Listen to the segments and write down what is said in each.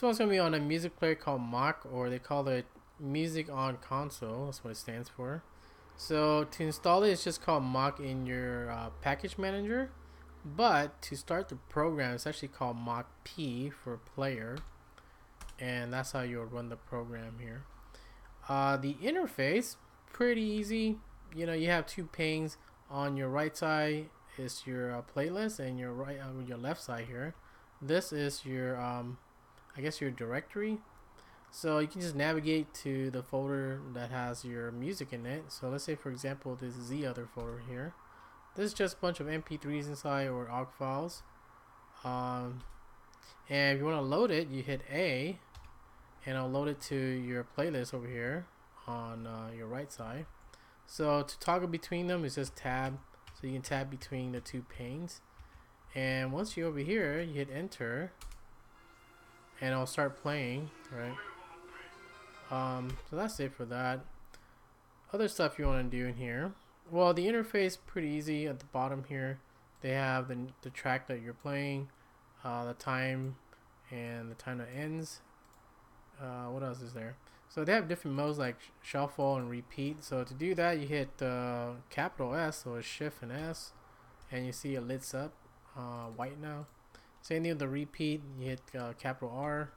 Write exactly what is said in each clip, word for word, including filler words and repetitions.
This one's going to be on a music player called mock, or they call it Music on Console. That's what it stands for. So to install it, it's just called mock in your uh, package manager. But to start the program, it's actually called mocp for player. And that's how you'll run the program here. Uh, the interface, pretty easy. You know, you have two pings. On your right side is your uh, playlist, and your right on uh, your left side here, this is your um, I guess your directory. So you can just navigate to the folder that has your music in it. So let's say, for example, this is the other folder here. This is just a bunch of M P threes inside, or O G G files. Um, and if you want to load it, you hit A, and I'll load it to your playlist over here on uh, your right side. So to toggle between them is just tab. So you can tab between the two panes. And once you're over here, you hit enter, and it'll start playing, right? Um, so that's it for that. Other stuff you want to do in here. Well, the interface pretty easy. At the bottom here, they have the, the track that you're playing, uh, the time, and the time that ends. Uh, what else is there? So they have different modes like shuffle and repeat. So to do that, you hit uh, capital S, so it's shift and S, and you see it lights up uh, white now. Same thing with the repeat, you hit uh, capital R,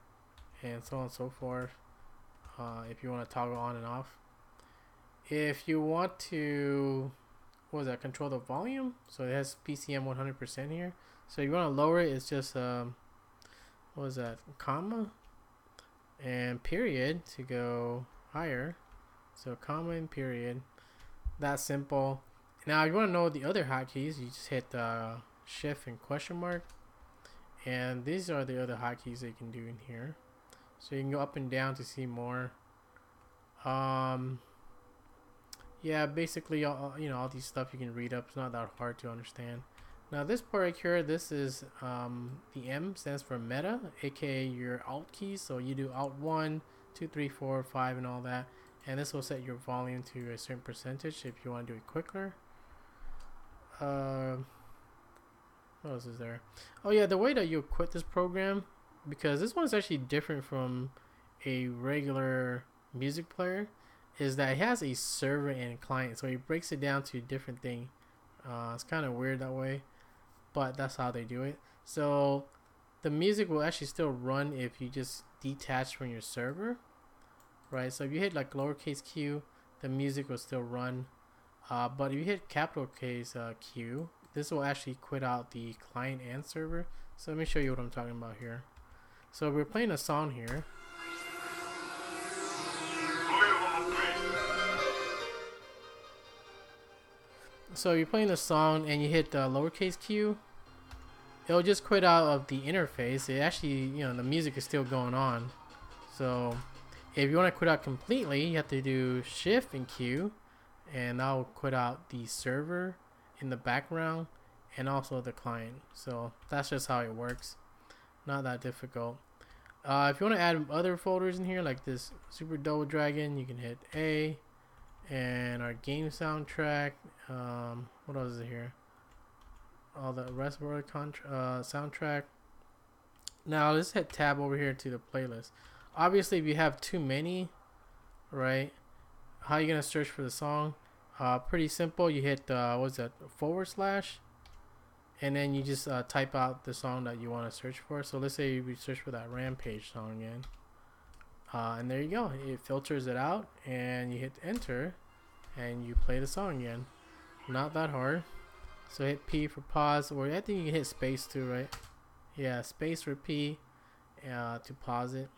and so on and so forth, uh, if you want to toggle on and off. If you want to, what was that, control the volume? So it has P C M one hundred percent here. So if you want to lower it, it's just, um, what was that, comma? And period to go higher. So comma and period. That simple. Now if you want to know the other hotkeys, you just hit uh, shift and question mark. And these are the other hotkeys that you can do in here. So you can go up and down to see more. Um, yeah, basically, all, you know, all these stuff you can read up. It's not that hard to understand. Now this part right here, this is um, the M stands for meta, aka your alt keys. So you do alt one, two, three, four, five, and all that. And this will set your volume to a certain percentage if you want to do it quicker. Uh, what else is there? Oh yeah, the way that you quit this program, because this one's actually different from a regular music player, is that it has a server and client. So it breaks it down to a different thing. Uh, it's kind of weird that way. But that's how they do it. So the music will actually still run if you just detach from your server, right? So if you hit like lowercase q, the music will still run. Uh, but if you hit capital case uh, Q, this will actually quit out the client and server. So let me show you what I'm talking about here. So we're playing a song here. So you're playing a song and you hit the lowercase q, it'll just quit out of the interface. It actually, you know, the music is still going on. So if you want to quit out completely, you have to do shift and Q, and that'll quit out the server in the background and also the client. So that's just how it works. Not that difficult. Uh, if you want to add other folders in here, like this Super Double Dragon, you can hit A. And our game soundtrack, um, what else is it here? All the rest of our contra- uh, soundtrack. Now let's hit tab over here to the playlist. Obviously, if you have too many, right? How are you gonna search for the song? Uh, pretty simple. You hit uh, what's that? Forward slash, and then you just uh, type out the song that you want to search for. So let's say we search for that Rampage song again. Uh, and there you go, it filters it out, and you hit enter and you play the song again. Not that hard. So hit P for pause, or I think you can hit space too, right? Yeah, space for P uh, to pause it.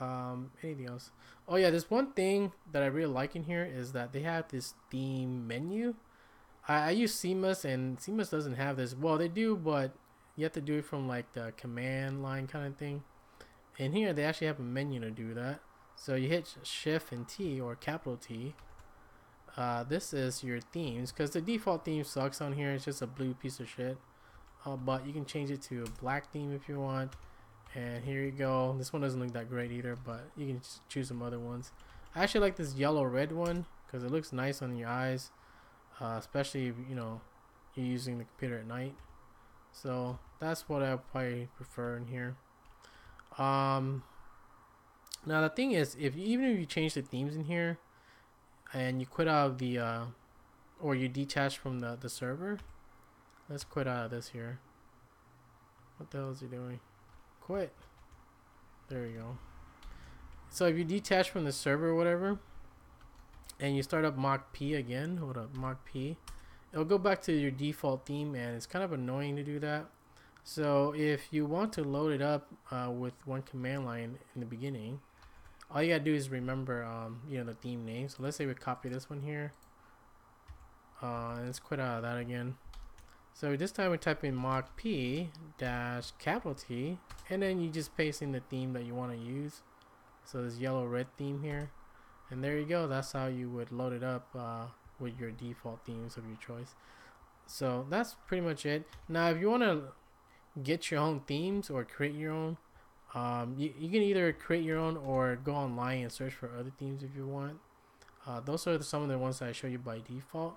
Um, anything else? Oh yeah, there's one thing that I really like in here is that they have this theme menu. I, I use Cmus, and Cmus doesn't have this. Well, they do, but you have to do it from like the command line kind of thing. In here, they actually have a menu to do that. So you hit shift and T, or capital T. Uh, this is your themes, because the default theme sucks on here. It's just a blue piece of shit. Uh, but you can change it to a black theme if you want. And here you go. This one doesn't look that great either, but you can just choose some other ones. I actually like this yellow-red one because it looks nice on your eyes, uh, especially if, you know, you're using the computer at night. So that's what I probably prefer in here. Um, now the thing is, if you, even if you change the themes in here and you quit out of the uh, or you detach from the, the server, let's quit out of this here. What the hell is he doing? Quit. There you go. So if you detach from the server or whatever and you start up mocp again, hold up, mocp, it'll go back to your default theme, and it's kind of annoying to do that. So if you want to load it up uh, with one command line in the beginning, all you gotta do is remember um, you know, the theme name. So let's say we copy this one here, uh, and let's quit out of that again. So this time we type in mocp dash capital T, and then you just paste in the theme that you want to use. So this yellow red theme here, and there you go. That's how you would load it up uh, with your default themes of your choice. So that's pretty much it. Now if you want to get your own themes or create your own, um, you, you can either create your own or go online and search for other themes if you want. Uh, those are some of the ones that I show you by default,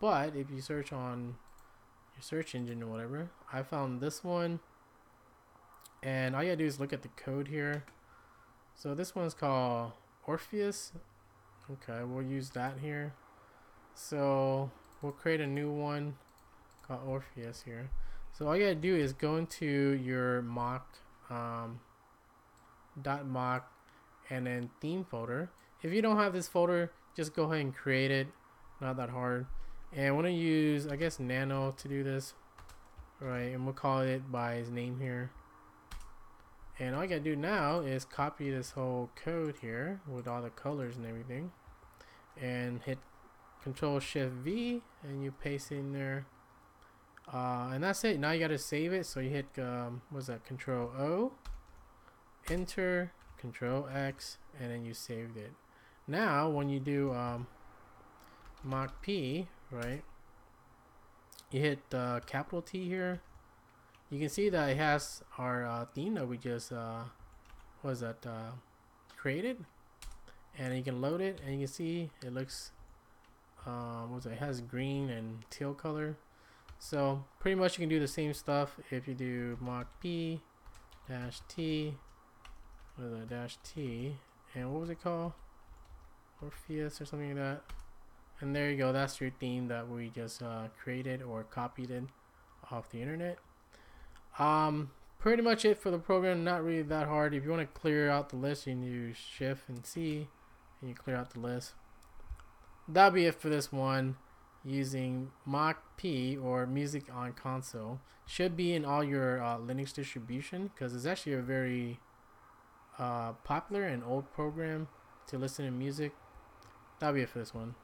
but if you search on your search engine or whatever, I found this one, and all you gotta do is look at the code here. So this one's called Orpheus. Okay, we'll use that here. So we'll create a new one called Orpheus here. So all you gotta do is go into your mock um, dot mock and then theme folder. If you don't have this folder, just go ahead and create it. Not that hard. And I want to use, I guess, nano to do this. All right, and we'll call it by his name here. And all you gotta do now is copy this whole code here with all the colors and everything, and hit Control Shift V, and you paste it in there. Uh, and that's it. Now you gotta save it. So you hit um, what's that? Control O, Enter, Control X, and then you saved it. Now when you do um, mocp, right? You hit uh, capital T here. You can see that it has our uh, theme that we just uh, what is that uh, created, and you can load it, and you can see it looks uh, what's it? It has green and teal color. So pretty much you can do the same stuff if you do mocp dash t, what is that, dash t, and what was it called? Orpheus or something like that. And there you go. That's your theme that we just uh, created or copied it off the internet. Um, pretty much it for the program. Not really that hard. If you want to clear out the list, you need to shift and C, and you clear out the list. That'll be it for this one, using mocp or Music on Console. Should be in all your uh, Linux distribution, because it's actually a very uh, popular and old program to listen to music. That'll be it for this one.